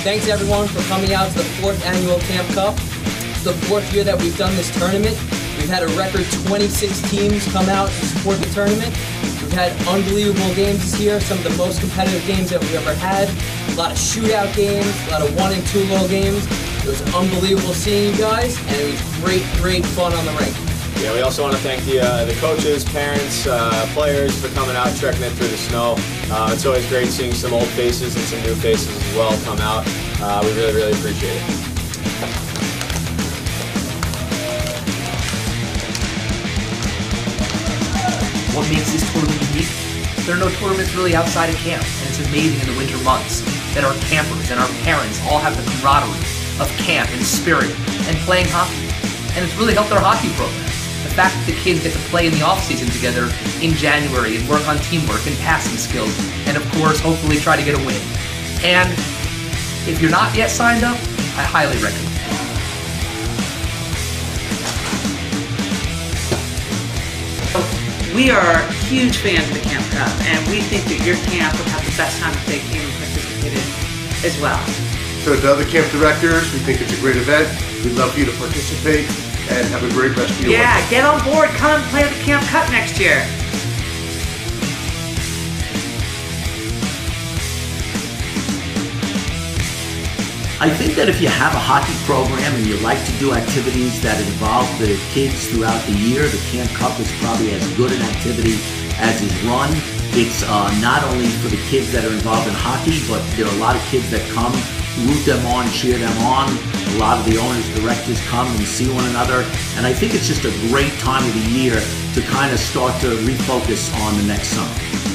Thanks everyone for coming out to the 4th annual Camp Cup. It's the 4th year that we've done this tournament. We've had a record 26 teams come out and support the tournament. We've had unbelievable games this year, some of the most competitive games that we've ever had. A lot of shootout games, a lot of 1- and 2-goal games. It was unbelievable seeing you guys, and it was great fun on the rink. Yeah, we also want to thank the coaches, parents, players for coming out, trekking in through the snow. It's always great seeing some old faces and some new faces as well come out. We really appreciate it. What makes this tournament unique? There are no tournaments really outside of camp, and it's amazing in the winter months that our campers and our parents all have the camaraderie of camp and spirit and playing hockey. And it's really helped our hockey program. The fact that the kids get to play in the off-season together in January and work on teamwork and passing skills, and of course, hopefully try to get a win. And if you're not yet signed up, I highly recommend it. We are huge fans of the Camp Cup, and we think that your camp would have the best time if they came and participated as well. So to other camp directors, we think it's a great event. We'd love for you to participate and have a great rest of your week. Yeah, get on board. Come play at the Camp Cup next year. I think that if you have a hockey program and you like to do activities that involve the kids throughout the year, the Camp Cup is probably as good an activity as is run. It's not only for the kids that are involved in hockey, but there are a lot of kids that come, root them on, cheer them on. A lot of the owners, directors come and see one another. And I think it's just a great time of the year to kind of start to refocus on the next summer.